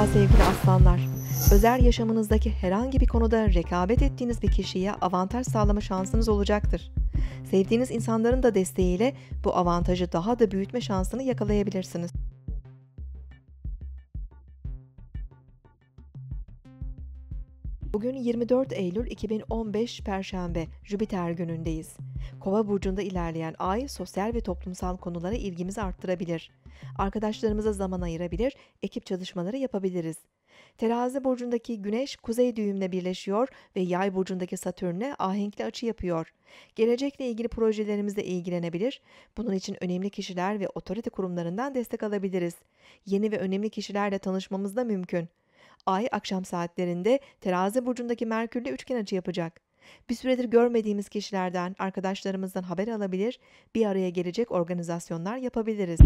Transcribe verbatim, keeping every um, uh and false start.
Merhaba sevgili aslanlar. Özel yaşamınızdaki herhangi bir konuda rekabet ettiğiniz bir kişiye avantaj sağlama şansınız olacaktır. Sevdiğiniz insanların da desteğiyle bu avantajı daha da büyütme şansını yakalayabilirsiniz. Bugün yirmi dört Eylül iki bin on beş Perşembe, Jüpiter günündeyiz. Kova burcunda ilerleyen ay sosyal ve toplumsal konulara ilgimizi arttırabilir. Arkadaşlarımıza zaman ayırabilir, ekip çalışmaları yapabiliriz. Terazi burcundaki Güneş kuzey düğümle birleşiyor ve Yay burcundaki Satürn'e ahenkli açı yapıyor. Gelecekle ilgili projelerimizle ilgilenebilir. Bunun için önemli kişiler ve otorite kurumlarından destek alabiliriz. Yeni ve önemli kişilerle tanışmamız da mümkün. Ay akşam saatlerinde Terazi burcundaki Merkür'le üçgen açı yapacak. Bir süredir görmediğimiz kişilerden, arkadaşlarımızdan haber alabilir, bir araya gelecek organizasyonlar yapabiliriz.